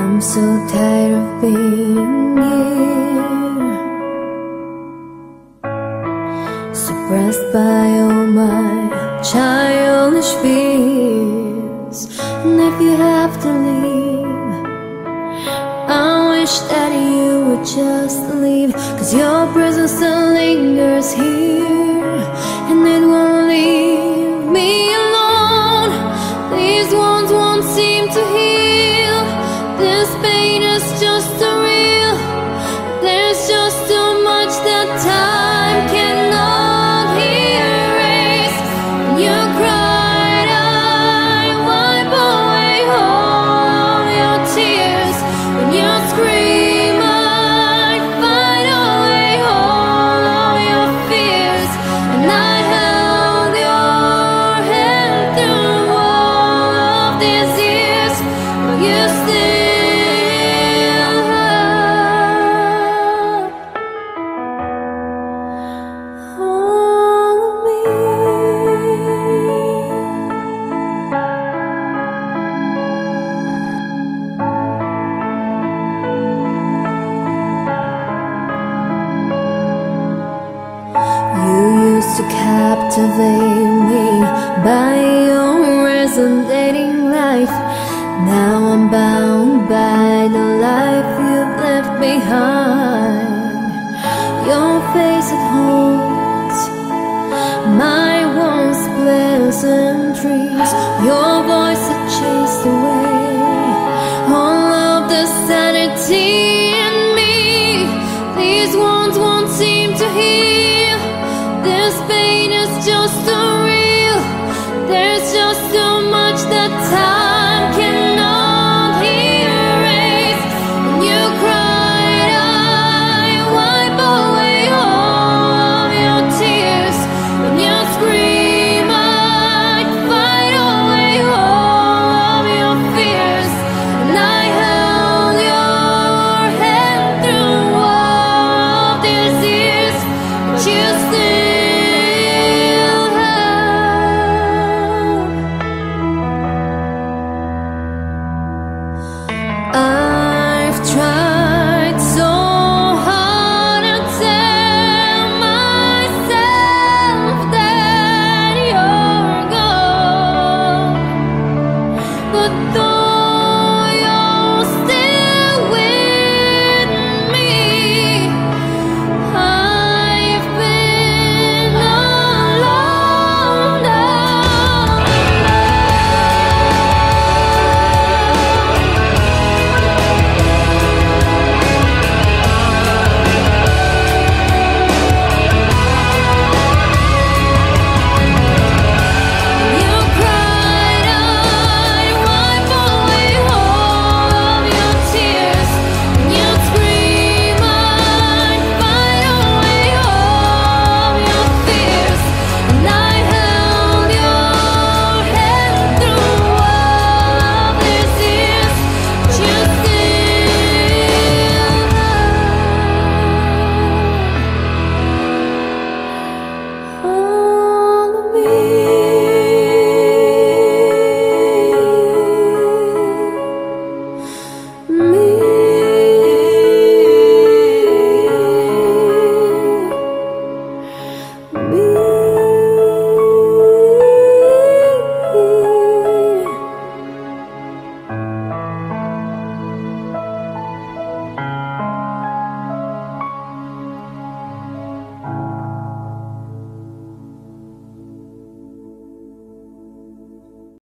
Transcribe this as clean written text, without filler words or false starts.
I'm so tired of being here, suppressed by all my childish fears. And if you have to leave, I wish that you would just leave, 'cause your presence still lingers here, and it won't leave me alone. These wounds won't seem to heal. This pain is just too real. There's just too much that time cannot erase. When you cried, I wipe away all your tears. When you scream, I fight away all of your fears. And I held your hand through all of these years, but you still to captivate me by your resonating life. Now I'm bound by the life you've left behind. Your face it holds my once pleasant dreams. Your voice it chased away all of the sanity.